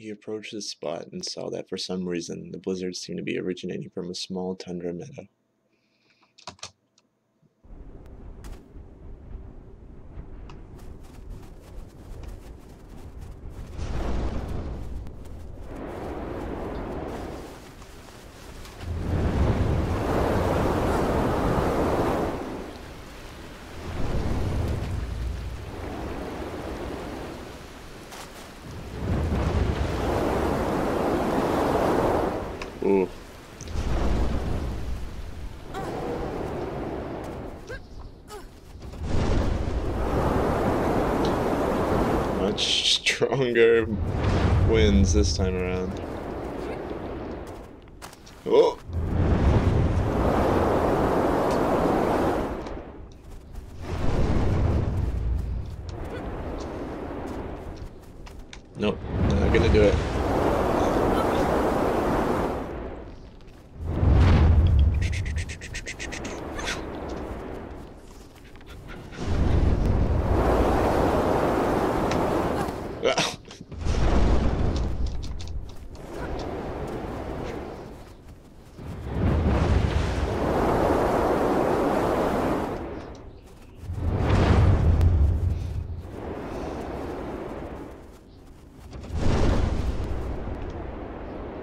He approached the spot and saw that for some reason the blizzard seemed to be originating from a small tundra meadow. Ooh. Much stronger winds this time around. Oh! Nope, not gonna do it.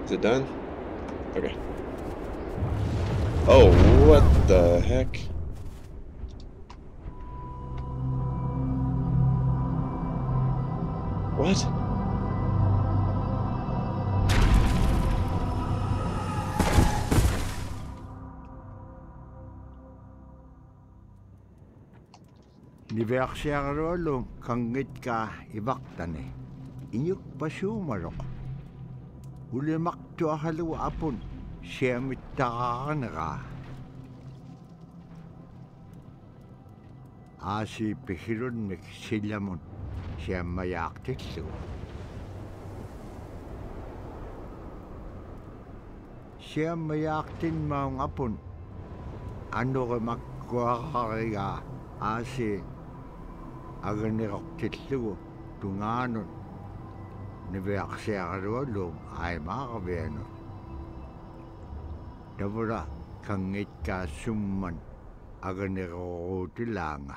Is it done? Okay. Oh, what the heck? What? Niverxiarolo kangitka ivaktane. Inyuk pasumarok. Ulimak to halu apun, shamit taranra. Asi pehirun mek silamun, shamayak titsu. Shamayak tin maung apun, anoremak guaraga, asi aganirok titsu, tunganun. Niverxiarolo, I marveno. Devora kangitka summan aganero tilanga.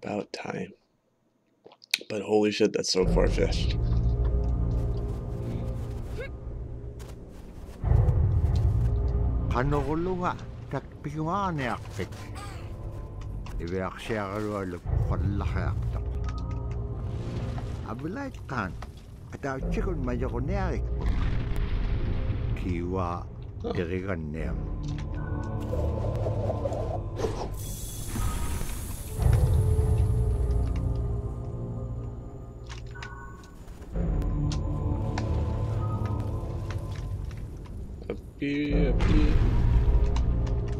About time. But holy shit, that's so far-fetched. Kanorulunga takpiguaneakpik. Niverxiarolo kallaheakta. Abulaitkan at our chicken majonerik Kiwa Dirigan name.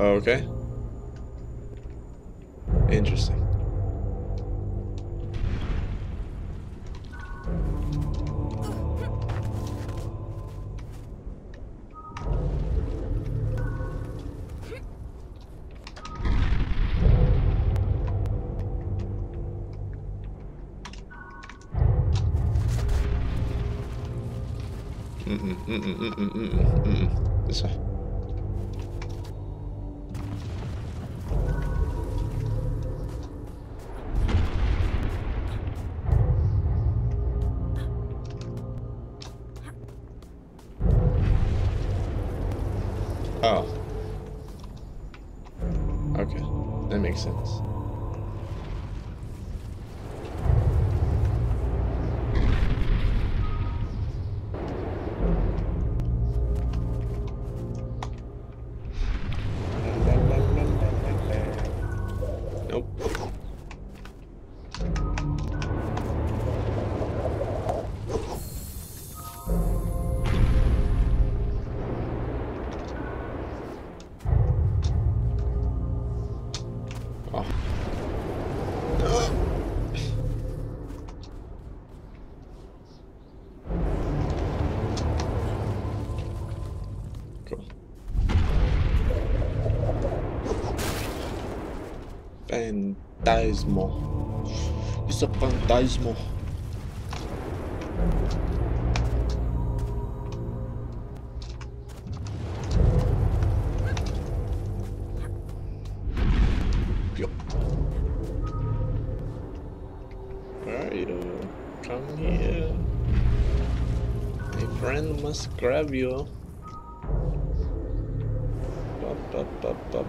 Okay. Interesting. This way. Oh. Okay, that makes sense. Fantasmo. It's a fantasmo. you. Come here. My friend must grab you. Up, up, up, up.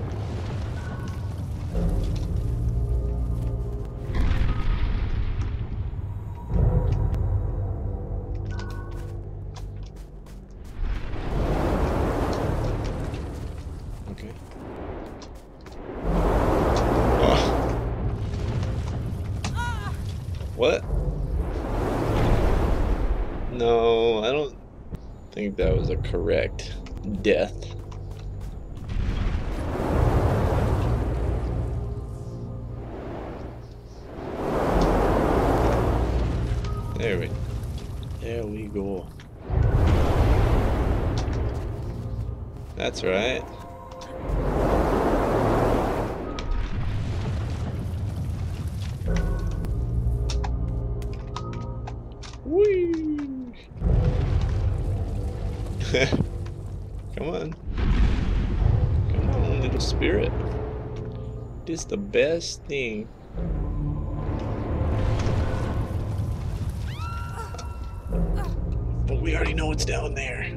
That was a correct death. There we go. That's right. Come on, little spirit. This is the best thing. But we already know it's down there.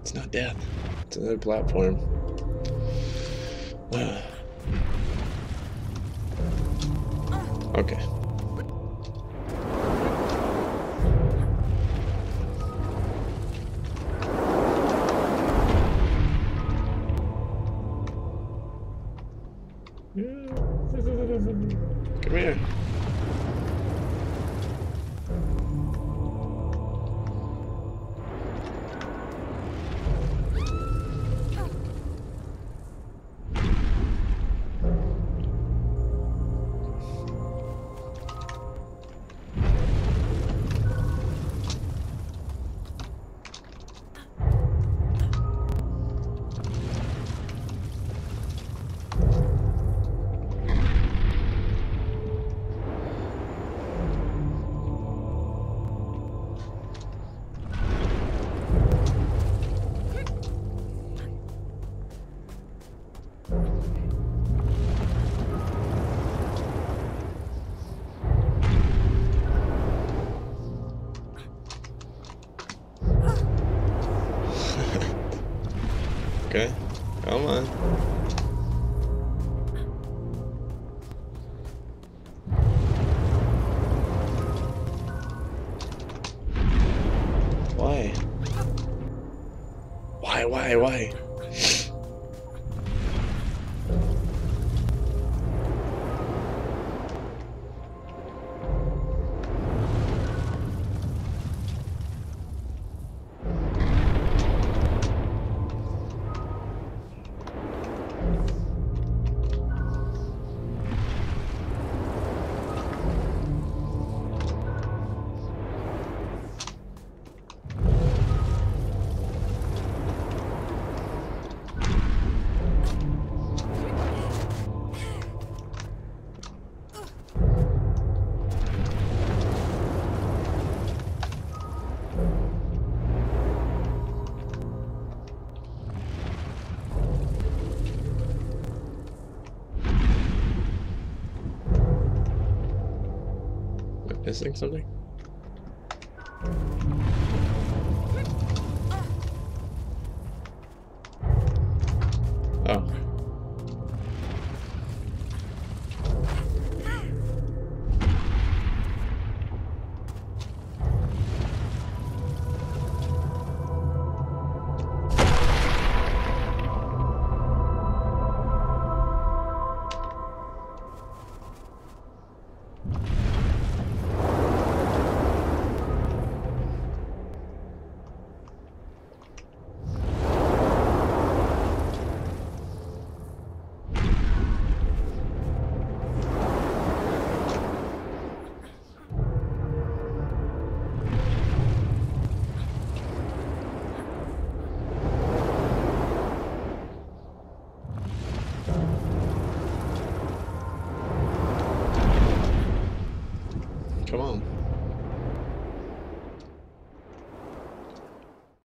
It's not death. It's another platform. Okay. Come here. Okay, come on. Why? Missing something? Oh.